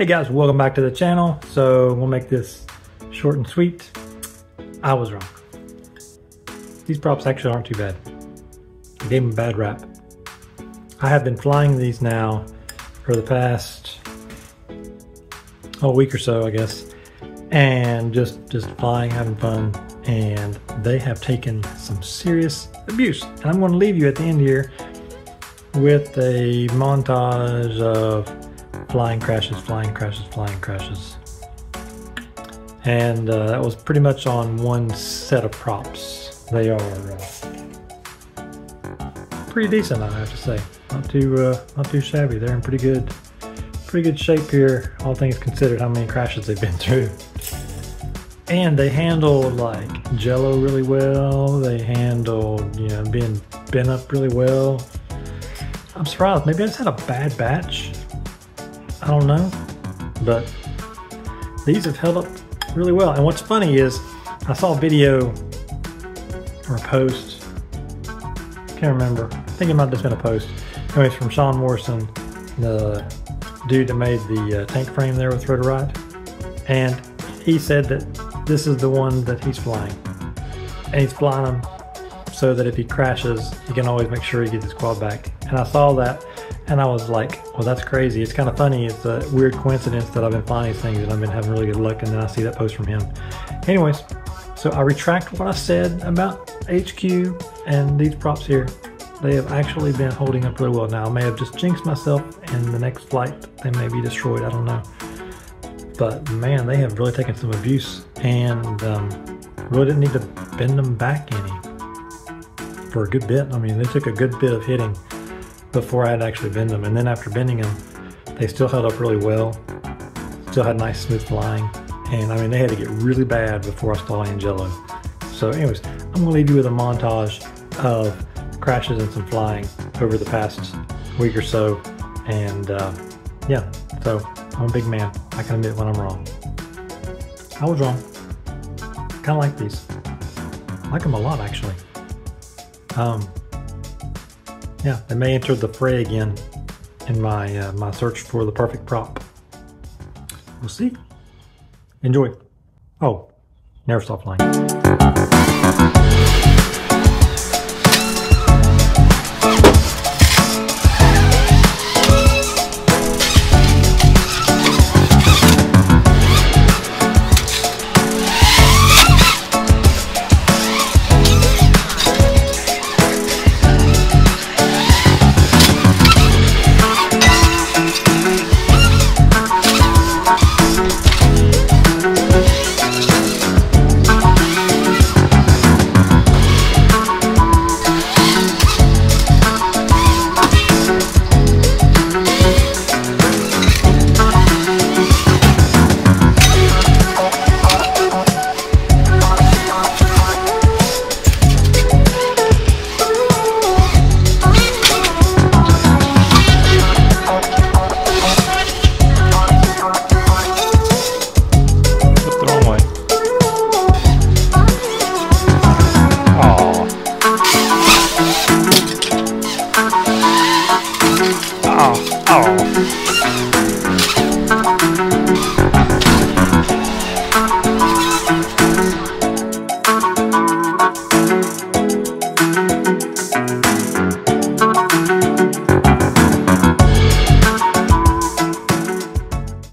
Hey guys, welcome back to the channel. So we'll make this short and sweet. I was wrong. These props actually aren't too bad. I gave them a bad rap. I have been flying these now for the past week or so, I guess, and just flying, having fun, and they have taken some serious abuse. And I'm going to leave you at the end here with a montage of flying crashes, flying crashes, flying crashes. And that was pretty much on one set of props. They are pretty decent, I have to say. Not too shabby. They're in pretty good shape here, all things considered, how many crashes they've been through. And they handle like Jello really well. They handle, you know, being bent up really well. I'm surprised. Maybe I just had a bad batch. I don't know, but these have held up really well. And what's funny is I saw a video or a post, can't remember, I think it might have just been a post. Anyways, from Sean Morrison, the dude that made the tank frame there with RotoRide. And he said that this is the one that he's flying. And he's flying them so that if he crashes, he can always make sure he gets his quad back. And I saw that. And I was like, well, that's crazy. It's kind of funny. It's a weird coincidence that I've been flying these things and I've been having really good luck. And then I see that post from him. Anyways, so I retract what I said about HQ and these props here. They have actually been holding up really well. Now, I may have just jinxed myself, and the next flight, they may be destroyed. I don't know. But man, they have really taken some abuse, and really didn't need to bend them back any for a good bit. I mean, they took a good bit of hitting before I had actually bend them, and then after bending them, they still held up really well, still had nice smooth flying. And I mean, they had to get really bad before I saw Angelo. So anyways, I'm gonna leave you with a montage of crashes and some flying over the past week or so. And yeah, so I'm a big man, I can admit when I'm wrong. I was wrong. Kind of like these, I like them a lot actually. Yeah, they may enter the fray again in my my search for the perfect prop. We'll see. Enjoy. Oh, never stop flying.